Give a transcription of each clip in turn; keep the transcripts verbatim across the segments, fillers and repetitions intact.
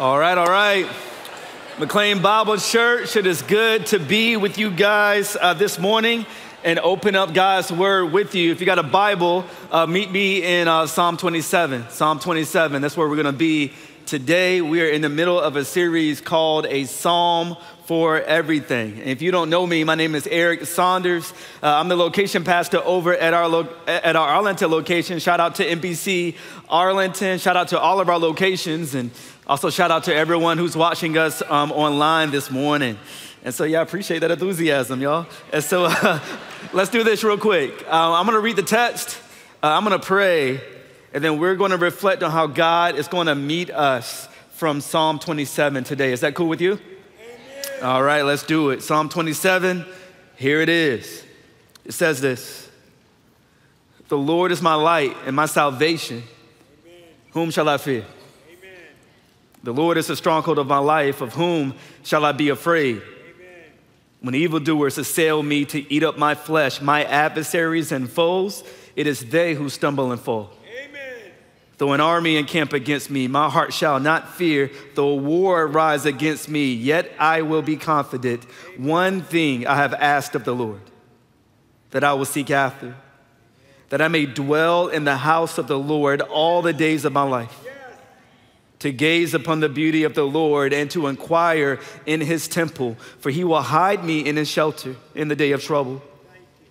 All right, all right. McLean Bible Church, it is good to be with you guys uh, this morning and open up God's word with you. If you got a Bible, uh, meet me in uh, Psalm twenty-seven. Psalm twenty-seven, that's where we're going to be today. We are in the middle of a series called A Psalm for Everything. And if you don't know me, my name is Eric Saunders. Uh, I'm the location pastor over at our, lo at our Arlington location. Shout out to N B C Arlington. Shout out to all of our locations. And also shout out to everyone who's watching us um, online this morning. And so, yeah, I appreciate that enthusiasm, y'all. And so uh, let's do this real quick. Uh, I'm going to read the text. Uh, I'm going to pray. And then we're going to reflect on how God is going to meet us from Psalm twenty-seven today. Is that cool with you? Amen. All right, let's do it. Psalm twenty-seven, here it is. It says this: "The Lord is my light and my salvation. Amen. Whom shall I fear? The Lord is the stronghold of my life. Of whom shall I be afraid? Amen. When evildoers assail me to eat up my flesh, my adversaries and foes, it is they who stumble and fall. Amen. Though an army encamp against me, my heart shall not fear. Though war rise against me, yet I will be confident. Amen. One thing I have asked of the Lord, that I will seek after, Amen. That I may dwell in the house of the Lord all the days of my life. Yeah. To gaze upon the beauty of the Lord and to inquire in his temple. For he will hide me in his shelter in the day of trouble.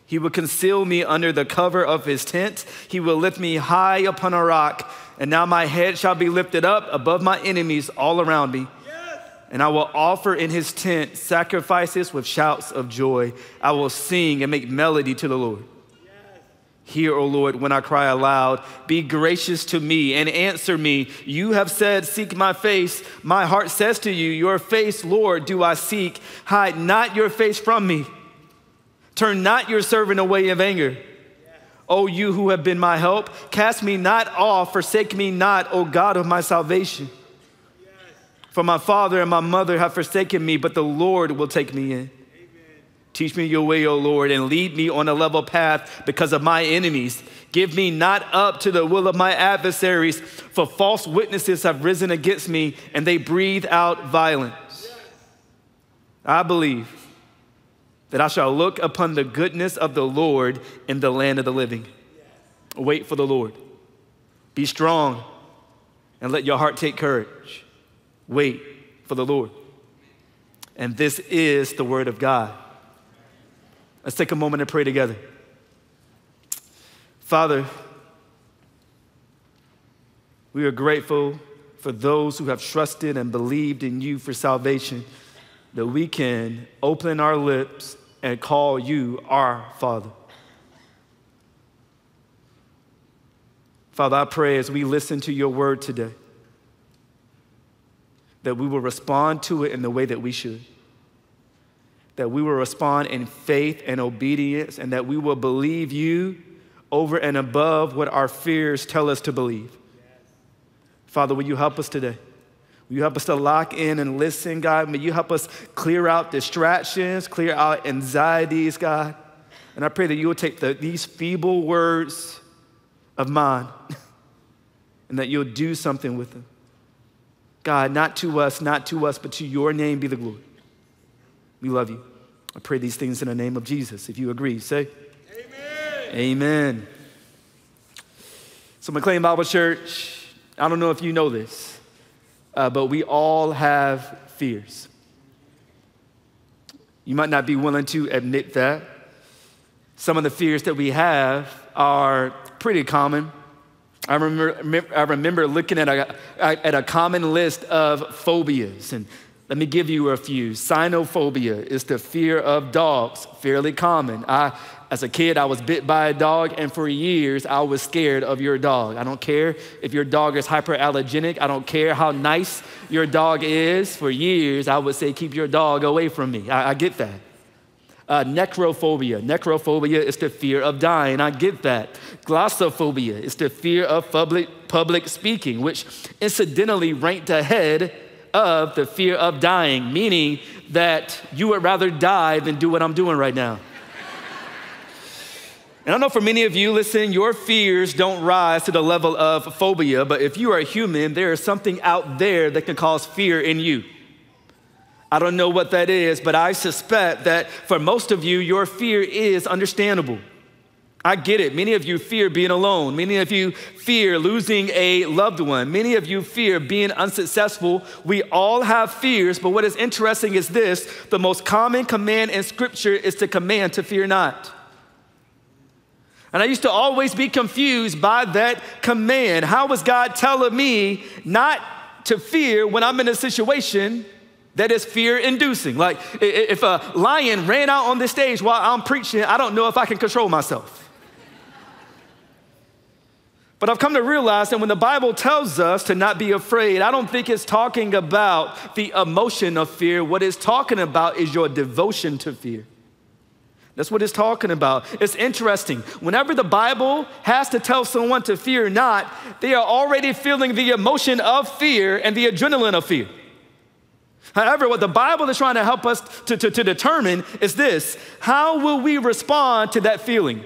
He will conceal me under the cover of his tent. He will lift me high upon a rock. And now my head shall be lifted up above my enemies all around me. Yes. And I will offer in his tent sacrifices with shouts of joy. I will sing and make melody to the Lord. Hear, O Lord, when I cry aloud. Be gracious to me and answer me. You have said, seek my face. My heart says to you, your face, Lord, do I seek. Hide not your face from me. Turn not your servant away in anger. O you who have been my help, cast me not off, forsake me not, O God of my salvation. For my father and my mother have forsaken me, but the Lord will take me in. Teach me your way, O Lord, and lead me on a level path because of my enemies. Give me not up to the will of my adversaries, for false witnesses have risen against me, and they breathe out violence. Yes. I believe that I shall look upon the goodness of the Lord in the land of the living. Yes. Wait for the Lord. Be strong, and let your heart take courage. Wait for the Lord. And this is the word of God. Let's take a moment and pray together. Father, we are grateful for those who have trusted and believed in you for salvation, that we can open our lips and call you our Father. Father, I pray as we listen to your word today, that we will respond to it in the way that we should. That we will respond in faith and obedience, and that we will believe you over and above what our fears tell us to believe. Father, will you help us today? Will you help us to lock in and listen, God? May you help us clear out distractions, clear out anxieties, God. And I pray that you will take the, these feeble words of mine and that you'll do something with them. God, not to us, not to us, but to your name be the glory. We love you. I pray these things in the name of Jesus. If you agree, say amen. Amen. So McLean Bible Church, I don't know if you know this, uh, but we all have fears. You might not be willing to admit that. Some of the fears that we have are pretty common. I remember, I remember looking at a, at a common list of phobias, and let me give you a few. Cynophobia is the fear of dogs, fairly common. I, as a kid, I was bit by a dog, and for years, I was scared of your dog. I don't care if your dog is hyperallergenic. I don't care how nice your dog is. For years, I would say, keep your dog away from me. I, I get that. Uh, necrophobia. Necrophobia is the fear of dying. I get that. Glossophobia is the fear of public, public speaking, which incidentally ranked ahead of the fear of dying, meaning that you would rather die than do what I'm doing right now. And I know for many of you, listen, your fears don't rise to the level of phobia, but if you are a human, there is something out there that can cause fear in you. I don't know what that is, but I suspect that for most of you, your fear is understandable. I get it. Many of you fear being alone. Many of you fear losing a loved one. Many of you fear being unsuccessful. We all have fears, but what is interesting is this: the most common command in Scripture is the command to fear not. And I used to always be confused by that command. How was God telling me not to fear when I'm in a situation that is fear-inducing? Like if a lion ran out on the stage while I'm preaching, I don't know if I can control myself. But I've come to realize that when the Bible tells us to not be afraid, I don't think it's talking about the emotion of fear. What it's talking about is your devotion to fear. That's what it's talking about. It's interesting. Whenever the Bible has to tell someone to fear not, they are already feeling the emotion of fear and the adrenaline of fear. However, what the Bible is trying to help us to, to, to determine is this: how will we respond to that feeling?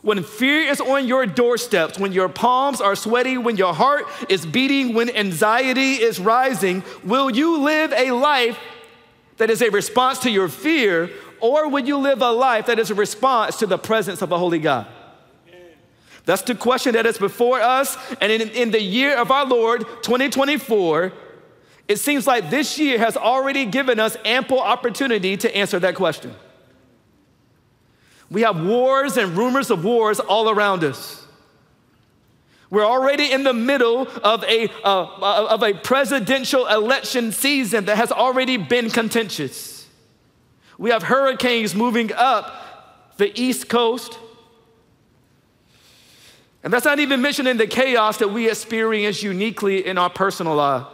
When fear is on your doorsteps, when your palms are sweaty, when your heart is beating, when anxiety is rising, will you live a life that is a response to your fear, or will you live a life that is a response to the presence of a holy God? That's the question that is before us. And in, in the year of our Lord, twenty twenty-four, it seems like this year has already given us ample opportunity to answer that question. We have wars and rumors of wars all around us. We're already in the middle of a, uh, of a presidential election season that has already been contentious. We have hurricanes moving up the East Coast. And that's not even mentioning the chaos that we experience uniquely in our personal lives.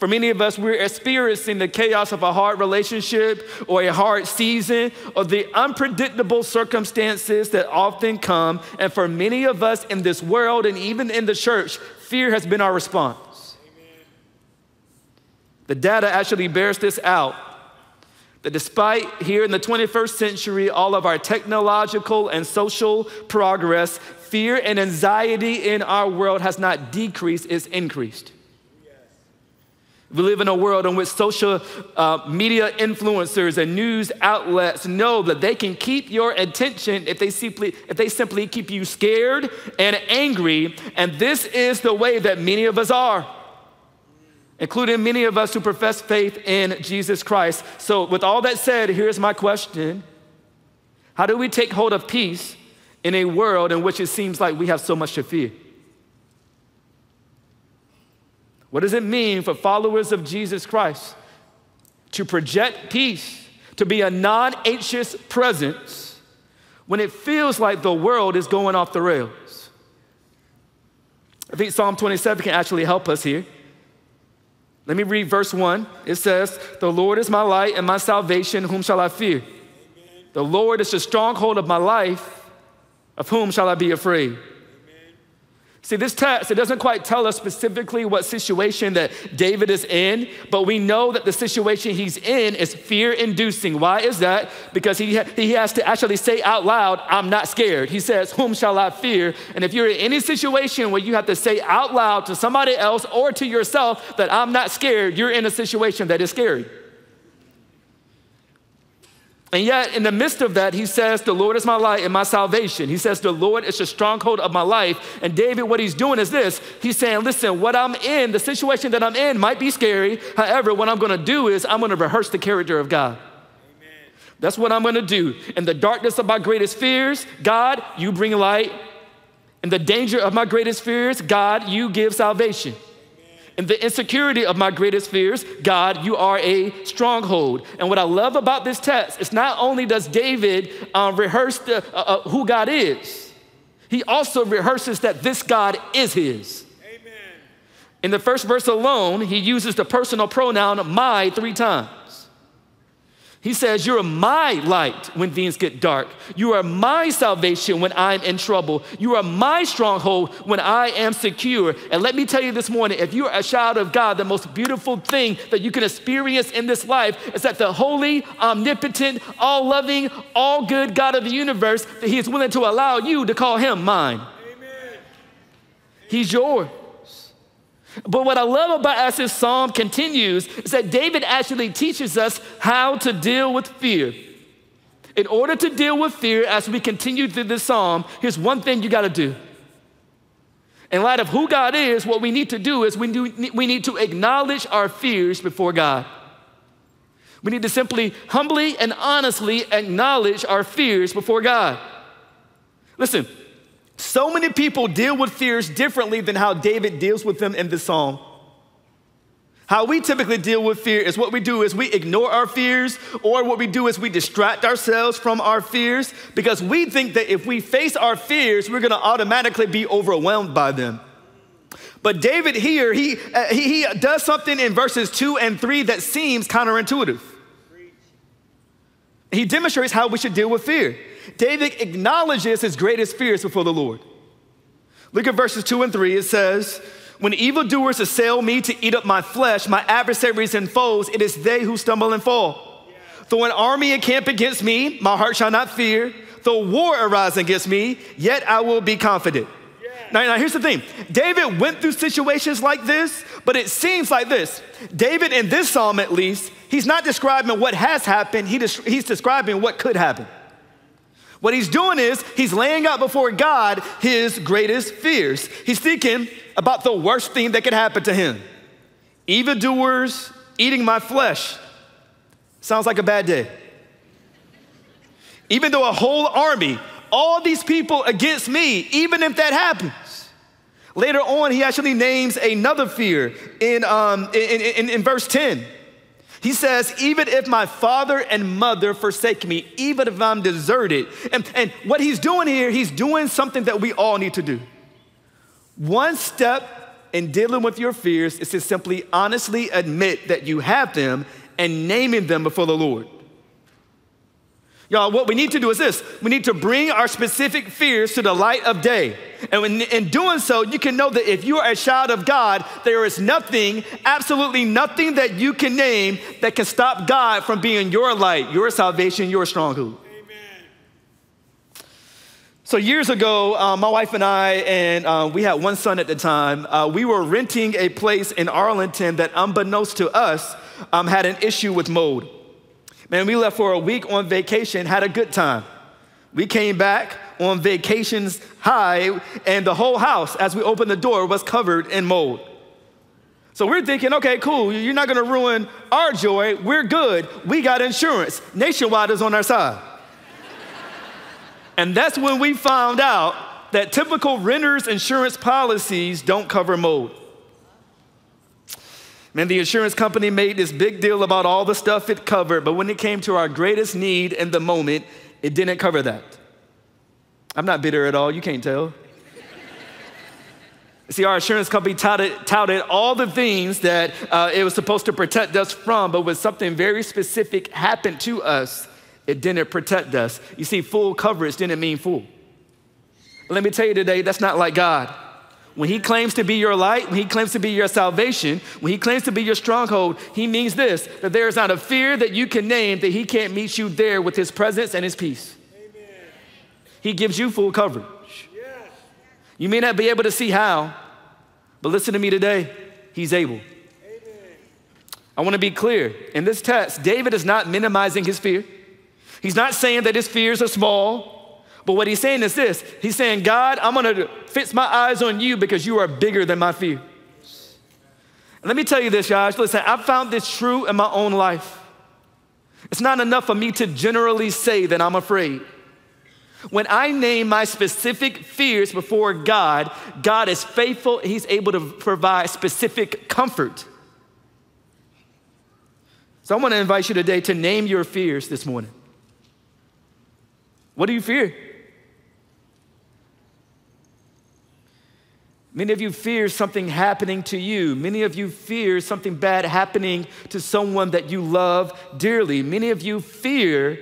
For many of us, we're experiencing the chaos of a hard relationship or a hard season or the unpredictable circumstances that often come. And for many of us in this world and even in the church, fear has been our response. Amen. The data actually bears this out. That despite here in the twenty-first century, all of our technological and social progress, fear and anxiety in our world has not decreased, it's increased. Yes. We live in a world in which social uh, media influencers and news outlets know that they can keep your attention if they simply, if they simply keep you scared and angry. And this is the way that many of us are, including many of us who profess faith in Jesus Christ. So with all that said, here's my question. How do we take hold of peace in a world in which it seems like we have so much to fear? What does it mean for followers of Jesus Christ to project peace, to be a non-anxious presence when it feels like the world is going off the rails? I think Psalm twenty-seven can actually help us here. Let me read verse one. It says, "The Lord is my light and my salvation, whom shall I fear? Amen. The Lord is the stronghold of my life, of whom shall I be afraid?" Amen. See, this text, it doesn't quite tell us specifically what situation that David is in, but we know that the situation he's in is fear-inducing. Why is that? Because he, ha he has to actually say out loud, "I'm not scared." He says, "Whom shall I fear?" And if you're in any situation where you have to say out loud to somebody else or to yourself that "I'm not scared," you're in a situation that is scary. And yet, in the midst of that, he says, "The Lord is my light and my salvation." He says, "The Lord is the stronghold of my life." And David, what he's doing is this. He's saying, listen, what I'm in, the situation that I'm in might be scary. However, what I'm going to do is I'm going to rehearse the character of God. Amen. That's what I'm going to do. In the darkness of my greatest fears, God, you bring light. In the danger of my greatest fears, God, you give salvation. In the insecurity of my greatest fears, God, you are a stronghold. And what I love about this text is not only does David uh, rehearse the, uh, uh, who God is, he also rehearses that this God is his. Amen. In the first verse alone, he uses the personal pronoun my three times. He says, you're my light when things get dark. You are my salvation when I'm in trouble. You are my stronghold when I am secure. And let me tell you this morning, if you're a child of God, the most beautiful thing that you can experience in this life is that the holy, omnipotent, all-loving, all-good God of the universe, that he is willing to allow you to call him mine. Amen. He's yours. But what I love about as this psalm continues is that David actually teaches us how to deal with fear. In order to deal with fear as we continue through this psalm, here's one thing you got to do. In light of who God is, what we need to do is we, do, we need to acknowledge our fears before God. We need to simply, humbly and honestly acknowledge our fears before God. Listen. So many people deal with fears differently than how David deals with them in this psalm. How we typically deal with fear is what we do is we ignore our fears, or what we do is we distract ourselves from our fears because we think that if we face our fears, we're going to automatically be overwhelmed by them. But David here, he, uh, he, he does something in verses two and three that seems counterintuitive. He demonstrates how we should deal with fear. David acknowledges his greatest fears before the Lord. Look at verses two and three. It says, when evildoers assail me to eat up my flesh, my adversaries and foes, it is they who stumble and fall. Yeah. Though an army encamp against me, my heart shall not fear. Though war arise against me, yet I will be confident. Yeah. Now, now here's the thing. David went through situations like this, but it seems like this. David, in this psalm at least, he's not describing what has happened. He des- he's describing what could happen. What he's doing is he's laying out before God his greatest fears. He's thinking about the worst thing that could happen to him. Evildoers eating my flesh. Sounds like a bad day. Even though a whole army, all these people against me, even if that happens. Later on, he actually names another fear in, um, in, in, in verse ten. He says, even if my father and mother forsake me, even if I'm deserted. And, and what he's doing here, he's doing something that we all need to do. One step in dealing with your fears is to simply honestly admit that you have them and naming them before the Lord. Y'all, what we need to do is this. We need to bring our specific fears to the light of day. And when, in doing so, you can know that if you are a child of God, there is nothing, absolutely nothing that you can name that can stop God from being your light, your salvation, your stronghold. Amen. So years ago, uh, my wife and I, and uh, we had one son at the time, uh, we were renting a place in Arlington that, unbeknownst to us, um, had an issue with mold. Man, we left for a week on vacation, had a good time. We came back on vacations high, and the whole house, as we opened the door, was covered in mold. So we're thinking, okay, cool, you're not gonna ruin our joy, we're good, we got insurance. Nationwide is on our side. And that's when we found out that typical renters' insurance policies don't cover mold. Man, the insurance company made this big deal about all the stuff it covered, but when it came to our greatest need in the moment, it didn't cover that. I'm not bitter at all, you can't tell. See, our insurance company touted, touted all the things that uh, it was supposed to protect us from, but when something very specific happened to us, it didn't protect us. You see, full coverage didn't mean full. But let me tell you today, that's not like God. When he claims to be your light, when he claims to be your salvation, when he claims to be your stronghold, he means this, that there is not a fear that you can name that he can't meet you there with his presence and his peace. Amen. He gives you full coverage. Yes. You may not be able to see how, but listen to me today, he's able. Amen. I want to be clear. In this text, David is not minimizing his fear. He's not saying that his fears are small. But what he's saying is this, he's saying, God, I'm gonna fix my eyes on you because you are bigger than my fear. And let me tell you this, guys, listen, I found this true in my own life. It's not enough for me to generally say that I'm afraid. When I name my specific fears before God, God is faithful, he's able to provide specific comfort. So I wanna invite you today to name your fears this morning. What do you fear? Many of you fear something happening to you. Many of you fear something bad happening to someone that you love dearly. Many of you fear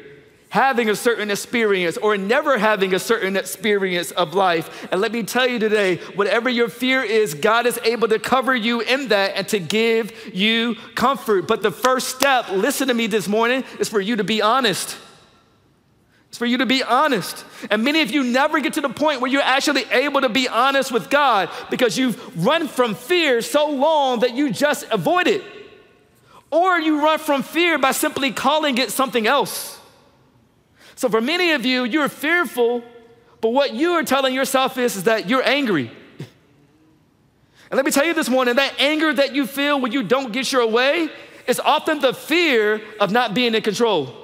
having a certain experience or never having a certain experience of life. And let me tell you today, whatever your fear is, God is able to cover you in that and to give you comfort. But the first step, listen to me this morning, is for you to be honest. It's for you to be honest. And many of you never get to the point where you're actually able to be honest with God because you've run from fear so long that you just avoid it. Or you run from fear by simply calling it something else. So for many of you, you're fearful, but what you are telling yourself is, is that you're angry. And let me tell you this morning, that anger that you feel when you don't get your way is often the fear of not being in control.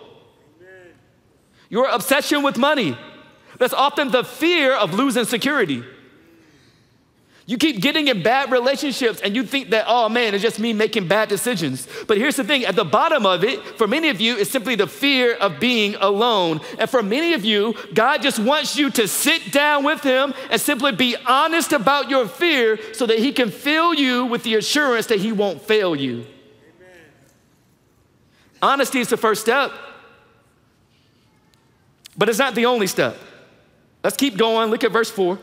Your obsession with money, that's often the fear of losing security. You keep getting in bad relationships and you think that, oh man, it's just me making bad decisions. But here's the thing, at the bottom of it, for many of you, it's simply the fear of being alone. And for many of you, God just wants you to sit down with him and simply be honest about your fear so that he can fill you with the assurance that he won't fail you. Amen. Honesty is the first step. But it's not the only step. Let's keep going. Look at verse four.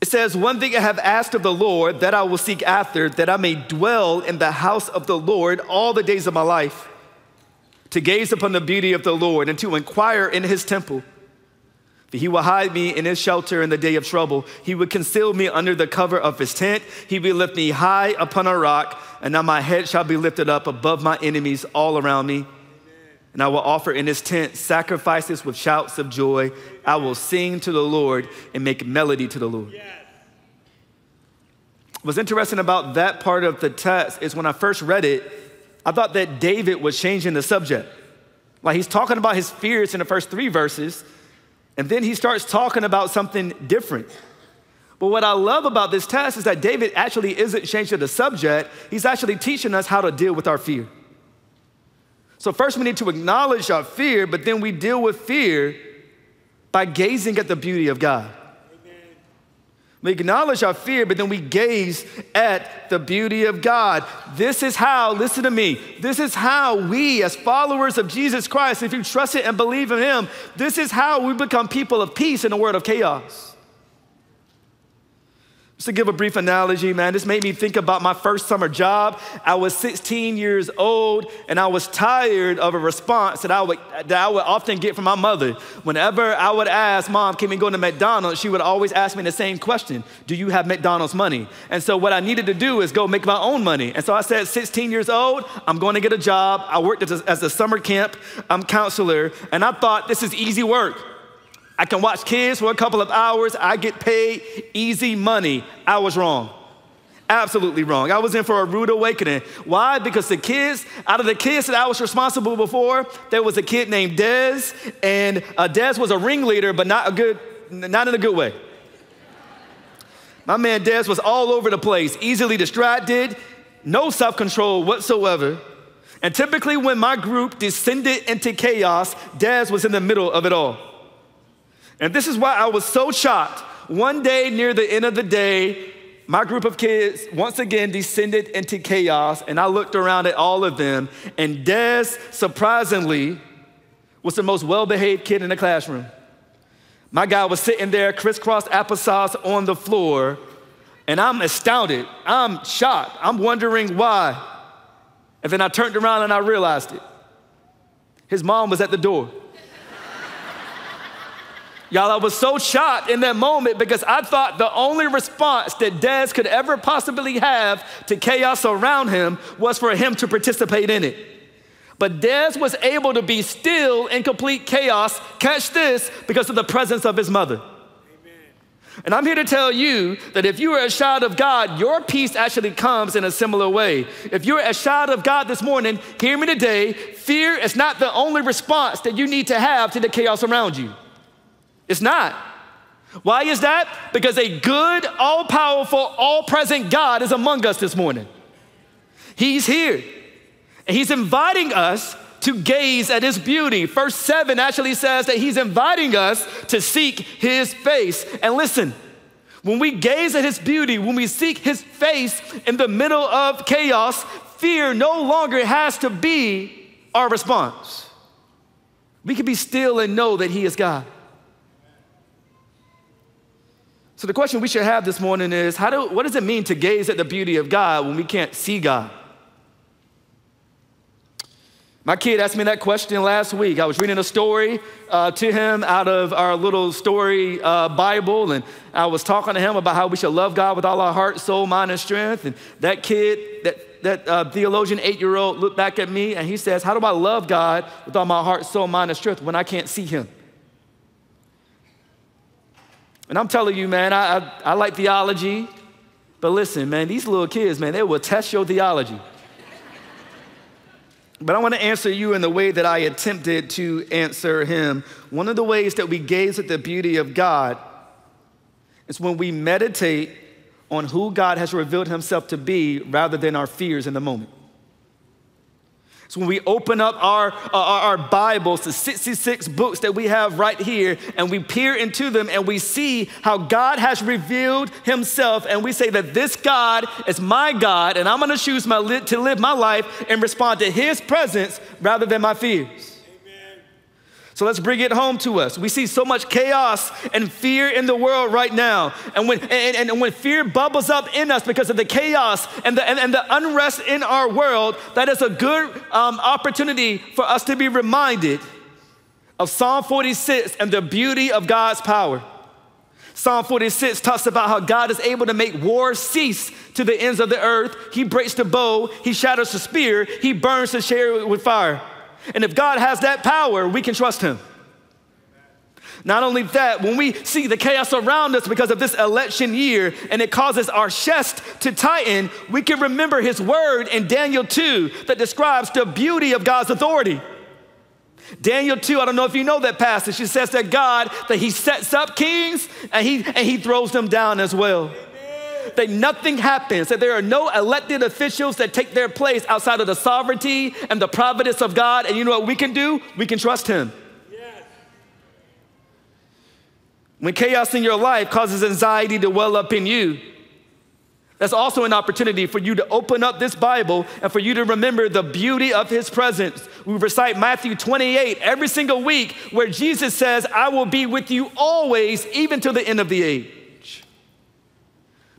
It says, one thing I have asked of the Lord that I will seek after, that I may dwell in the house of the Lord all the days of my life, to gaze upon the beauty of the Lord and to inquire in his temple. That he will hide me in his shelter in the day of trouble. He would conceal me under the cover of his tent. He will lift me high upon a rock, and now my head shall be lifted up above my enemies all around me. And I will offer in his tent sacrifices with shouts of joy. I will sing to the Lord and make melody to the Lord. Yes. What's interesting about that part of the text is when I first read it, I thought that David was changing the subject. Like he's talking about his fears in the first three verses, and then he starts talking about something different. But what I love about this text is that David actually isn't changing the subject. He's actually teaching us how to deal with our fear. So first we need to acknowledge our fear, but then we deal with fear by gazing at the beauty of God. Amen. We acknowledge our fear, but then we gaze at the beauty of God. This is how, listen to me, this is how we as followers of Jesus Christ, if you trust it and believe in him, this is how we become people of peace in a world of chaos. Just to give a brief analogy, man, this made me think about my first summer job. I was sixteen years old, and I was tired of a response that I would, that I would often get from my mother. Whenever I would ask, Mom, can we go to McDonald's? She would always ask me the same question. Do you have McDonald's money? And so what I needed to do is go make my own money. And so I said, sixteen years old, I'm going to get a job. I worked as a, as a summer camp um, counselor, and I thought this is easy work. I can watch kids for a couple of hours. I get paid easy money. I was wrong. Absolutely wrong. I was in for a rude awakening. Why? Because the kids, out of the kids that I was responsible before, there was a kid named Dez, and uh, Dez was a ringleader, but not a good, not in a good way. My man Dez was all over the place, easily distracted, no self-control whatsoever. And typically when my group descended into chaos, Dez was in the middle of it all. And this is why I was so shocked. One day near the end of the day, my group of kids once again descended into chaos, and I looked around at all of them, and Dez, surprisingly, was the most well-behaved kid in the classroom. My guy was sitting there crisscross applesauce on the floor, and I'm astounded. I'm shocked. I'm wondering why. And then I turned around and I realized it. His mom was at the door. Y'all, I was so shocked in that moment because I thought the only response that Dez could ever possibly have to chaos around him was for him to participate in it. But Dez was able to be still in complete chaos, catch this, because of the presence of his mother. Amen. And I'm here to tell you that if you are a child of God, your peace actually comes in a similar way. If you're a child of God this morning, hear me today, fear is not the only response that you need to have to the chaos around you. It's not. Why is that? Because a good, all-powerful, all-present God is among us this morning. He's here. And he's inviting us to gaze at his beauty. Verse seven actually says that he's inviting us to seek his face. And listen, When we gaze at his beauty, when we seek his face in the middle of chaos, fear no longer has to be our response. We can be still and know that he is God. So the question we should have this morning is, how do, what does it mean to gaze at the beauty of God when we can't see God? My kid asked me that question last week. I was reading a story uh, to him out of our little story uh, Bible, and I was talking to him about how we should love God with all our heart, soul, mind, and strength. And that kid, that, that uh, theologian eight-year-old looked back at me, and he says, how do I love God with all my heart, soul, mind, and strength when I can't see him? And I'm telling you, man, I, I, I like theology, but listen, man, these little kids, man, they will test your theology. But I want to answer you in the way that I attempted to answer him. One of the ways that we gaze at the beauty of God is when we meditate on who God has revealed himself to be rather than our fears in the moment. So when we open up our, uh, our Bibles, the sixty-six books that we have right here, and we peer into them and we see how God has revealed himself, and we say that this God is my God, and I'm gonna choose my li- to live my life and respond to his presence rather than my fears. Amen. So let's bring it home to us. We see so much chaos and fear in the world right now. And when, and, and when fear bubbles up in us because of the chaos and the, and, and the unrest in our world, that is a good um, opportunity for us to be reminded of Psalm forty-six and the beauty of God's power. Psalm forty-six talks about how God is able to make war cease to the ends of the earth. He breaks the bow, he shatters the spear, he burns the chariot with fire. And if God has that power, we can trust him. Not only that, when we see the chaos around us because of this election year and it causes our chest to tighten, we can remember his word in Daniel two that describes the beauty of God's authority. Daniel two, I don't know if you know that passage, it says that God, that he sets up kings and he, and he throws them down as well. That nothing happens, that there are no elected officials that take their place outside of the sovereignty and the providence of God. And you know what we can do? We can trust him. Yes. When chaos in your life causes anxiety to well up in you, that's also an opportunity for you to open up this Bible and for you to remember the beauty of his presence. We recite Matthew twenty-eight every single week where Jesus says, I will be with you always, even to the end of the age.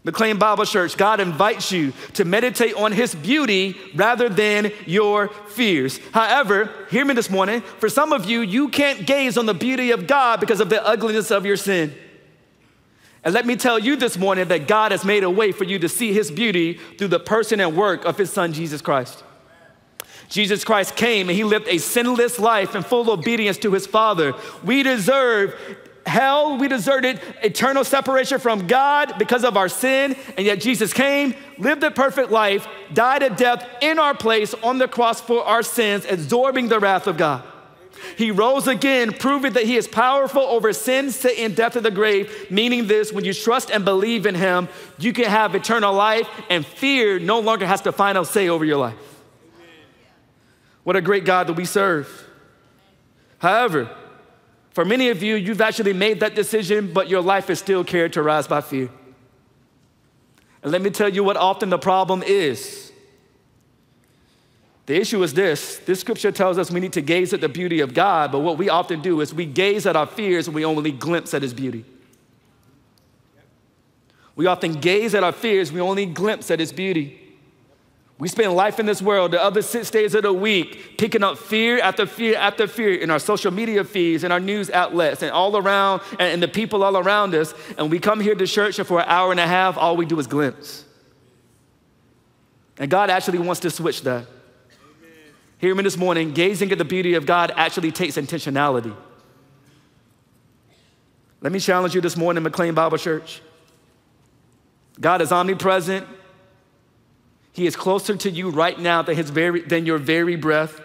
McLean Bible Church, God invites you to meditate on his beauty rather than your fears. However, hear me this morning, for some of you, you can't gaze on the beauty of God because of the ugliness of your sin. And let me tell you this morning that God has made a way for you to see his beauty through the person and work of his son, Jesus Christ. Jesus Christ came and he lived a sinless life in full obedience to his Father. We deserve hell, we deserted eternal separation from God because of our sin, and yet Jesus came, lived a perfect life, died a death in our place on the cross for our sins, absorbing the wrath of God. He rose again, proving that he is powerful over sin, Satan, death, and the grave, meaning this, when you trust and believe in him, you can have eternal life, and fear no longer has the final say over your life. What a great God that we serve. However, for many of you, you've actually made that decision, but your life is still characterized by fear. And let me tell you what often the problem is. The issue is this. This scripture tells us we need to gaze at the beauty of God, but what we often do is we gaze at our fears and we only glimpse at his beauty. We often gaze at our fears, we only glimpse at his beauty. We spend life in this world, the other six days of the week, picking up fear after fear after fear in our social media feeds, in our news outlets, and all around, and the people all around us. And we come here to church, and for an hour and a half, all we do is glimpse. And God actually wants to switch that. Amen. Hear me this morning, gazing at the beauty of God actually takes intentionality. Let me challenge you this morning, McLean Bible Church. God is omnipresent. He is closer to you right now than, his very, than your very breath.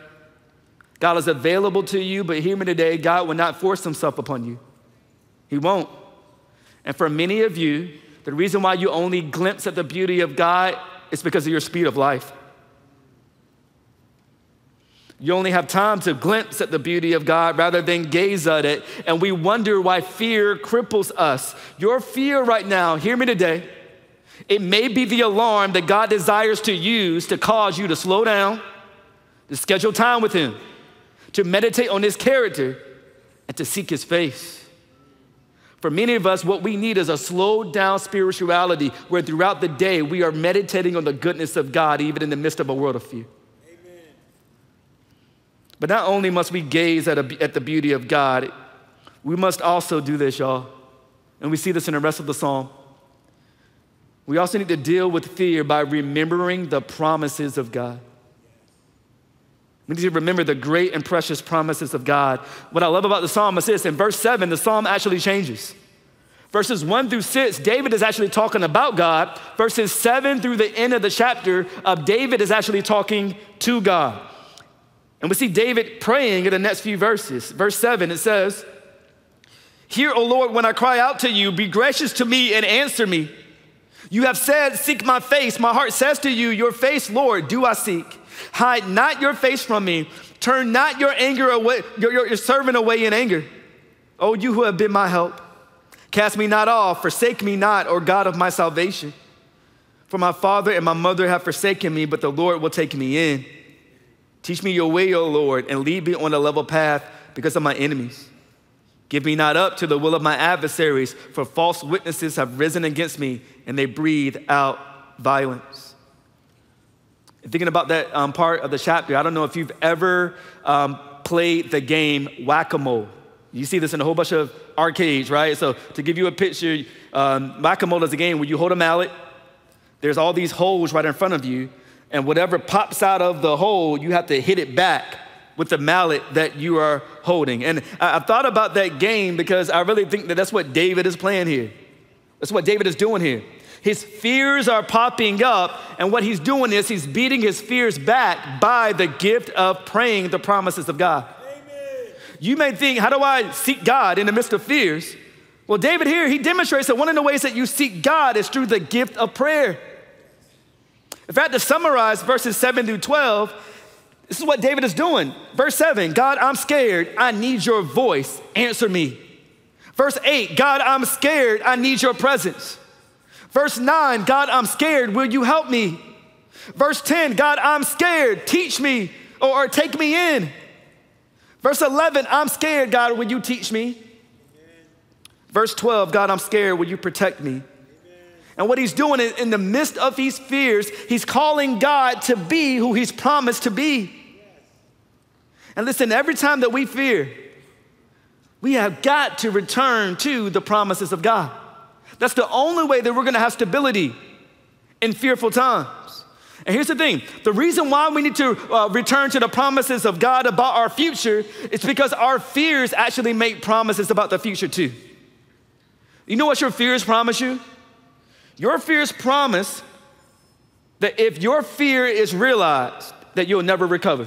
God is available to you, but hear me today, God will not force himself upon you. He won't. And for many of you, the reason why you only glimpse at the beauty of God is because of your speed of life. You only have time to glimpse at the beauty of God rather than gaze at it. And we wonder why fear cripples us. Your fear right now, hear me today, it may be the alarm that God desires to use to cause you to slow down, to schedule time with him, to meditate on his character, and to seek his face. For many of us, what we need is a slowed down spirituality where throughout the day we are meditating on the goodness of God even in the midst of a world of fear. Amen. But not only must we gaze at, a, at the beauty of God, we must also do this, y'all. And we see this in the rest of the psalm. We also need to deal with fear by remembering the promises of God. We need to remember the great and precious promises of God. What I love about the psalm is this, in verse seven, the psalm actually changes. Verses one through six, David is actually talking about God. Verses seven through the end of the chapter, of David is actually talking to God. And we see David praying in the next few verses. Verse seven, it says, "Hear, O Lord, when I cry out to you, be gracious to me and answer me. You have said, seek my face. My heart says to you, your face, Lord, do I seek. Hide not your face from me. Turn not your anger away, your, your, your servant away in anger. O you who have been my help, cast me not off, forsake me not, O God of my salvation. For my father and my mother have forsaken me, but the Lord will take me in. Teach me your way, O Lord, and lead me on a level path because of my enemies. Give me not up to the will of my adversaries, for false witnesses have risen against me, and they breathe out violence." Thinking about that um, part of the chapter, I don't know if you've ever um, played the game Whack-a-Mole. You see this in a whole bunch of arcades, right? So to give you a picture, um, Whack-a-Mole is a game where you hold a mallet. There's all these holes right in front of you, and whatever pops out of the hole, you have to hit it back with the mallet that you are holding. And I, I thought about that game because I really think that that's what David is playing here. That's what David is doing here. His fears are popping up, and what he's doing is he's beating his fears back by the gift of praying the promises of God. Amen. You may think, how do I seek God in the midst of fears? Well, David here, he demonstrates that one of the ways that you seek God is through the gift of prayer. In fact, to summarize verses seven through twelve, this is what David is doing. Verse seven, God, I'm scared. I need your voice. Answer me. Verse eight, God, I'm scared. I need your presence. Verse nine, God, I'm scared. Will you help me? Verse ten, God, I'm scared. Teach me or, or take me in. Verse eleven, I'm scared. God, will you teach me? Amen. Verse twelve, God, I'm scared. Will you protect me? Amen. And what he's doing is in the midst of his fears, he's calling God to be who he's promised to be. Yes. And listen, every time that we fear, we have got to return to the promises of God. That's the only way that we're gonna have stability in fearful times. And here's the thing, the reason why we need to uh, return to the promises of God about our future is because our fears actually make promises about the future too. You know what your fears promise you? Your fears promise that if your fear is realized, that you'll never recover.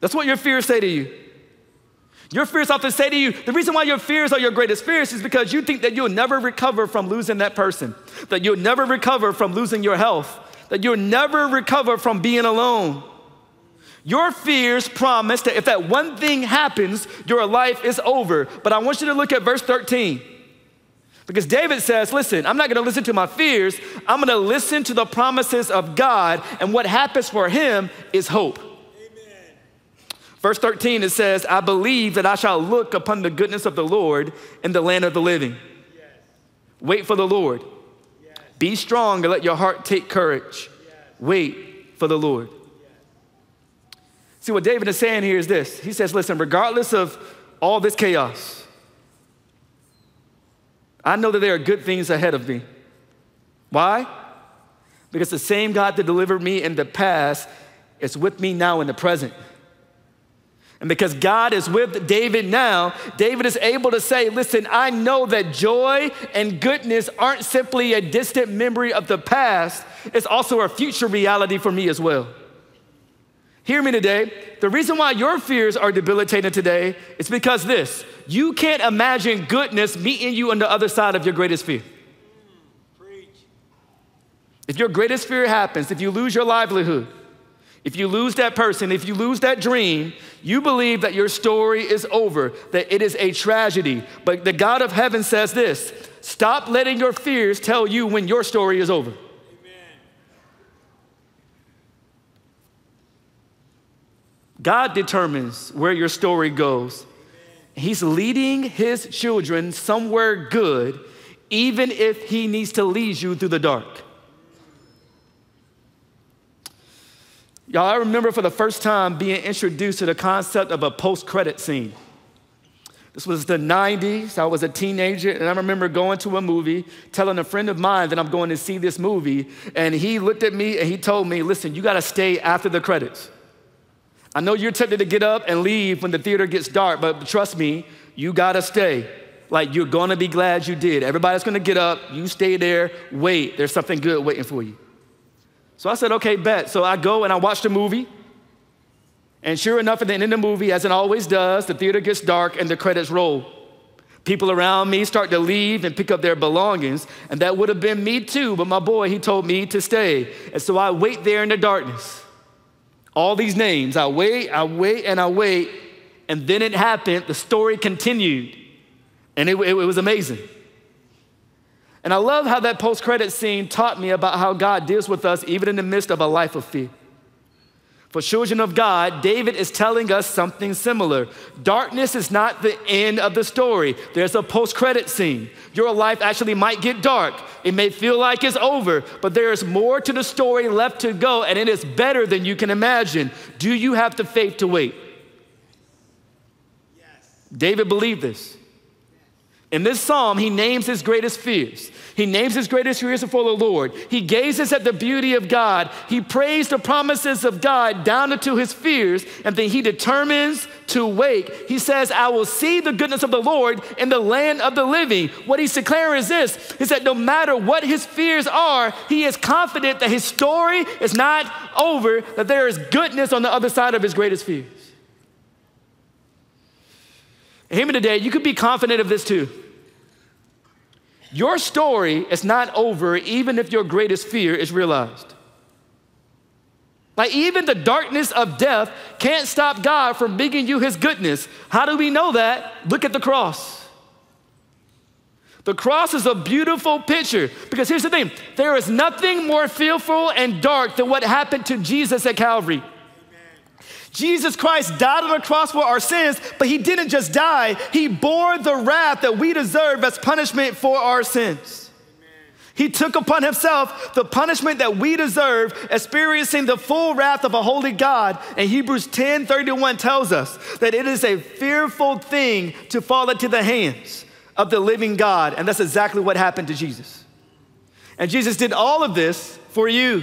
That's what your fears say to you. Your fears often say to you, the reason why your fears are your greatest fears is because you think that you'll never recover from losing that person, that you'll never recover from losing your health, that you'll never recover from being alone. Your fears promise that if that one thing happens, your life is over. But I want you to look at verse thirteen, because David says, listen, I'm not gonna listen to my fears. I'm gonna listen to the promises of God. And what happens for him is hope. Verse thirteen, it says, I believe that I shall look upon the goodness of the Lord in the land of the living. Yes. Wait for the Lord. Yes. Be strong and let your heart take courage. Yes. Wait for the Lord. Yes. See, what David is saying here is this. He says, listen, regardless of all this chaos, I know that there are good things ahead of me. Why? Because the same God that delivered me in the past is with me now in the present. And because God is with David now, David is able to say, listen, I know that joy and goodness aren't simply a distant memory of the past. It's also a future reality for me as well. Hear me today. The reason why your fears are debilitating today is because this, you can't imagine goodness meeting you on the other side of your greatest fear. Preach. If your greatest fear happens, if you lose your livelihood, If you lose that person, if you lose that dream, you believe that your story is over, that it is a tragedy. But the God of heaven says this, stop letting your fears tell you when your story is over. Amen. God determines where your story goes. He's leading his children somewhere good, even if he needs to lead you through the dark. Y'all, I remember for the first time being introduced to the concept of a post-credit scene. This was the nineties, I was a teenager, and I remember going to a movie, telling a friend of mine that I'm going to see this movie, and he looked at me and he told me, listen, you gotta stay after the credits. I know you're tempted to get up and leave when the theater gets dark, but trust me, you gotta stay. Like, you're gonna be glad you did. Everybody's gonna get up, you stay there, wait, there's something good waiting for you. So I said, okay, bet. So I go and I watch the movie. And sure enough, at the end of the movie, as it always does, the theater gets dark and the credits roll. People around me start to leave and pick up their belongings. And that would have been me too, but my boy, he told me to stay. And so I wait there in the darkness. All these names, I wait, I wait, and I wait. And then it happened, the story continued. And it, it, it was amazing. And I love how that post-credit scene taught me about how God deals with us even in the midst of a life of fear. For children of God, David is telling us something similar. Darkness is not the end of the story. There's a post-credit scene. Your life actually might get dark. It may feel like it's over, but there is more to the story left to go, and it is better than you can imagine. Do you have the faith to wait? Yes. David believed this. In this psalm, he names his greatest fears. He names his greatest fears before the Lord. He gazes at the beauty of God. He prays the promises of God down into his fears, and then he determines to wake. He says, I will see the goodness of the Lord in the land of the living. What he's declaring is this, is that no matter what his fears are, he is confident that his story is not over, that there is goodness on the other side of his greatest fears. And hear me today, you could be confident of this too. Your story is not over even if your greatest fear is realized. Like, even the darkness of death can't stop God from bringing you his goodness. How do we know that? Look at the cross. The cross is a beautiful picture, because here's the thing, there is nothing more fearful and dark than what happened to Jesus at Calvary. Jesus Christ died on the cross for our sins, but he didn't just die. He bore the wrath that we deserve as punishment for our sins. Amen. He took upon himself the punishment that we deserve, experiencing the full wrath of a holy God. And Hebrews ten thirty-one tells us that it is a fearful thing to fall into the hands of the living God. And that's exactly what happened to Jesus. And Jesus did all of this for you.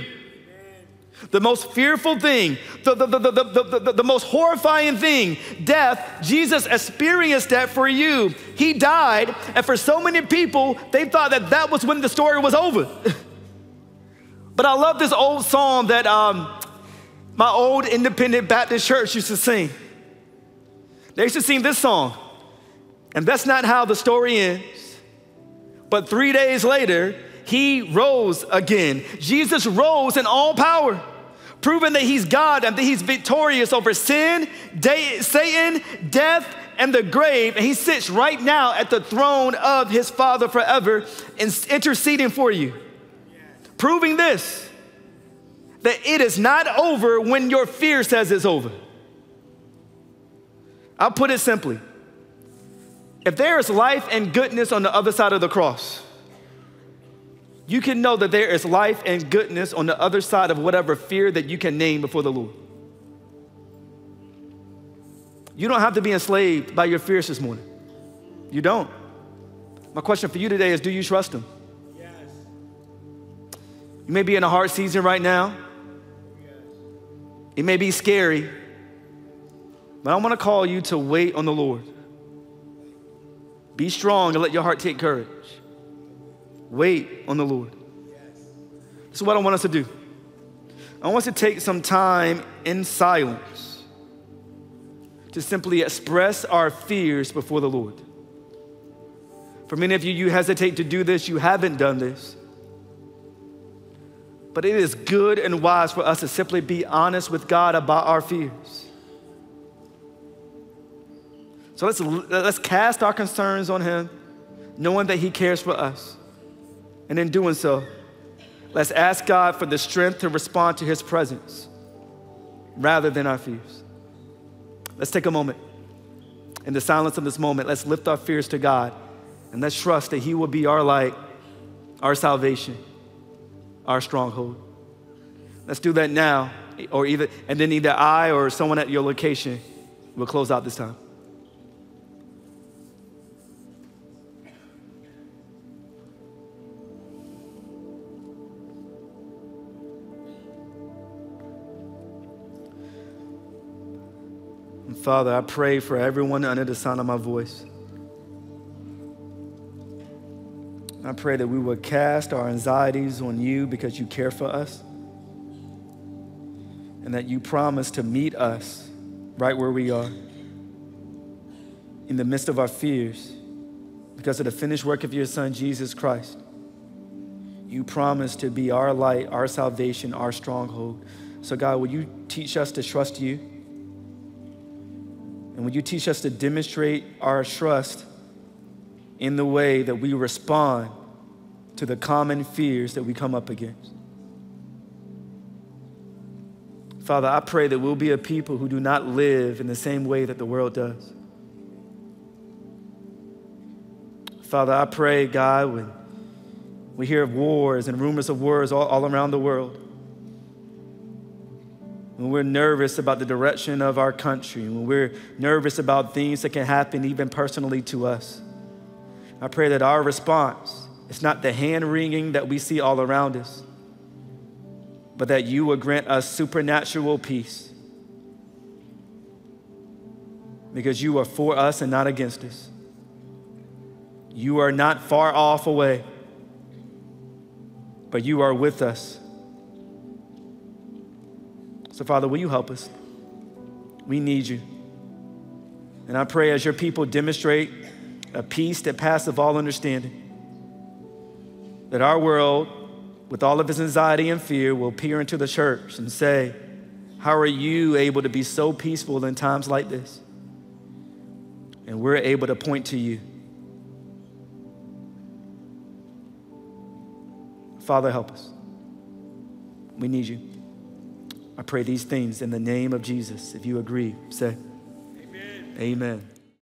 The most fearful thing, the, the, the, the, the, the, the most horrifying thing, death, Jesus experienced that for you. He died, and for so many people, they thought that that was when the story was over. But I love this old song that um, my old independent Baptist church used to sing. They used to sing this song, and that's not how the story ends. But three days later, he rose again. Jesus rose in all power, proving that he's God and that he's victorious over sin, de- Satan, death, and the grave. And he sits right now at the throne of his Father forever, interceding for you. Yes. Proving this, that it is not over when your fear says it's over. I'll put it simply. If there is life and goodness on the other side of the cross, you can know that there is life and goodness on the other side of whatever fear that you can name before the Lord. You don't have to be enslaved by your fears this morning. You don't. My question for you today is, do you trust him? Yes. You may be in a hard season right now. Yes. It may be scary, but I want to call you to wait on the Lord. Be strong and let your heart take courage. Wait on the Lord. Yes. This is what I want us to do. I want us to take some time in silence to simply express our fears before the Lord. For many of you, you hesitate to do this. You haven't done this. But it is good and wise for us to simply be honest with God about our fears. So let's, let's cast our concerns on him, knowing that he cares for us. And in doing so, let's ask God for the strength to respond to his presence rather than our fears. Let's take a moment. In the silence of this moment, let's lift our fears to God and let's trust that he will be our light, our salvation, our stronghold. Let's do that now, or either, and then either I or someone at your location will close out this time. And Father, I pray for everyone under the sound of my voice. I pray that we would cast our anxieties on you because you care for us and that you promise to meet us right where we are in the midst of our fears because of the finished work of your Son, Jesus Christ. You promise to be our light, our salvation, our stronghold. So God, will you teach us to trust you? And will you teach us to demonstrate our trust in the way that we respond to the common fears that we come up against. Father, I pray that we'll be a people who do not live in the same way that the world does. Father, I pray, God, when we hear of wars and rumors of wars all, all around the world, when we're nervous about the direction of our country, when we're nervous about things that can happen even personally to us, I pray that our response is not the hand-wringing that we see all around us, but that you will grant us supernatural peace because you are for us and not against us. You are not far off away, but you are with us. So Father, will you help us? We need you. And I pray as your people demonstrate a peace that passeth all understanding, that our world, with all of its anxiety and fear, will peer into the church and say, how are you able to be so peaceful in times like this? And we're able to point to you. Father, help us. We need you. I pray these things in the name of Jesus. If you agree, say, amen. Amen.